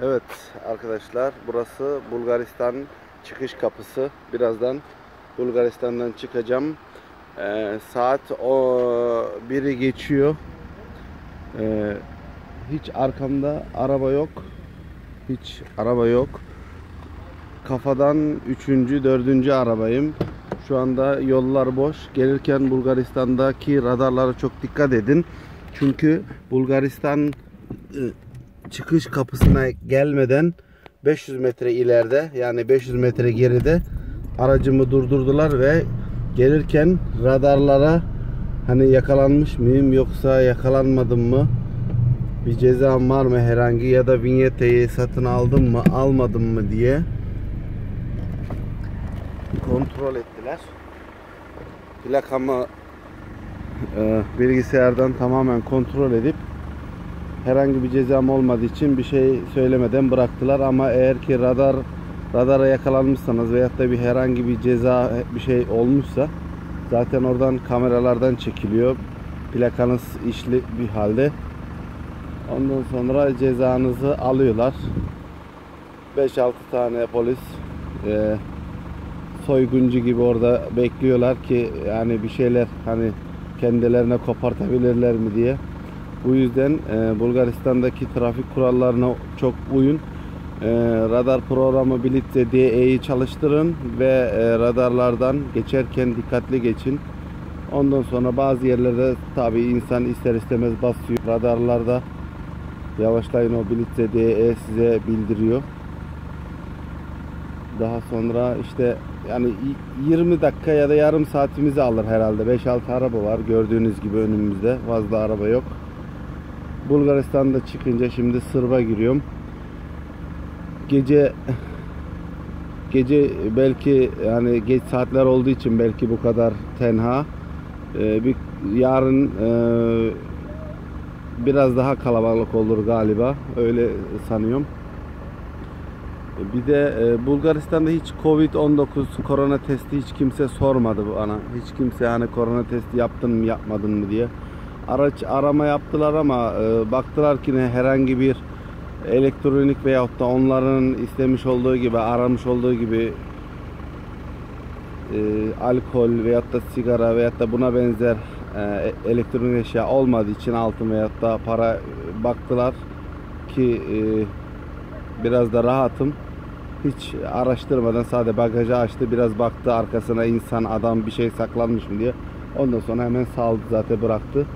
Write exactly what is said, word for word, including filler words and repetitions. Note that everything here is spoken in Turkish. Evet arkadaşlar, burası Bulgaristan çıkış kapısı. Birazdan Bulgaristan'dan çıkacağım. Ee, saat biri geçiyor. Ee, hiç arkamda araba yok. Hiç araba yok. Kafadan üçüncü, dördüncü arabayım. Şu anda yollar boş. Gelirken Bulgaristan'daki radarlara çok dikkat edin. Çünkü Bulgaristan çıkış kapısına gelmeden beş yüz metre ileride, yani beş yüz metre geride aracımı durdurdular ve gelirken radarlara hani yakalanmış mıyım yoksa yakalanmadım mı, bir cezam var mı herhangi, ya da vinyeteyi satın aldım mı almadım mı diye kontrol ettiler. Plakamı e, bilgisayardan tamamen kontrol edip herhangi bir cezam olmadığı için bir şey söylemeden bıraktılar. Ama eğer ki radar radara yakalanmışsanız veyahut da bir herhangi bir ceza bir şey olmuşsa zaten oradan kameralardan çekiliyor. Plakanız işli bir halde. Ondan sonra cezanızı alıyorlar. beş altı tane polis e, soyguncu gibi orada bekliyorlar ki yani bir şeyler hani kendilerine kopartabilirler mi diye. Bu yüzden e, Bulgaristan'daki trafik kurallarına çok uyun. E, radar programı Bilitze D E'yi çalıştırın ve e, radarlardan geçerken dikkatli geçin. Ondan sonra bazı yerlerde tabi insan ister istemez basıyor. Radarlarda yavaşlayın, o Bilitze D E size bildiriyor. Daha sonra işte yani yirmi dakika ya da yarım saatimizi alır herhalde. beş altı araba var gördüğünüz gibi önümüzde. Fazla araba yok. Bulgaristan'da çıkınca şimdi Sırba giriyorum. Gece gece belki yani geç saatler olduğu için belki bu kadar tenha. Ee, bir yarın e, biraz daha kalabalık olur galiba. Öyle sanıyorum. Bir de e, Bulgaristan'da hiç Covid on dokuz korona testi hiç kimse sormadı bana. Hiç kimse hani korona testi yaptın mı yapmadın mı diye. Araç arama yaptılar ama e, baktılar ki ne herhangi bir elektronik veyahut da onların istemiş olduğu gibi, aramış olduğu gibi e, alkol veyahut da sigara veyahut da buna benzer e, elektronik eşya olmadığı için altın veyahut da para baktılar ki e, biraz da rahatım. Hiç araştırmadan sadece bagajı açtı, biraz baktı arkasına insan, adam bir şey saklanmış mı diye. Ondan sonra hemen saldı, zaten bıraktı.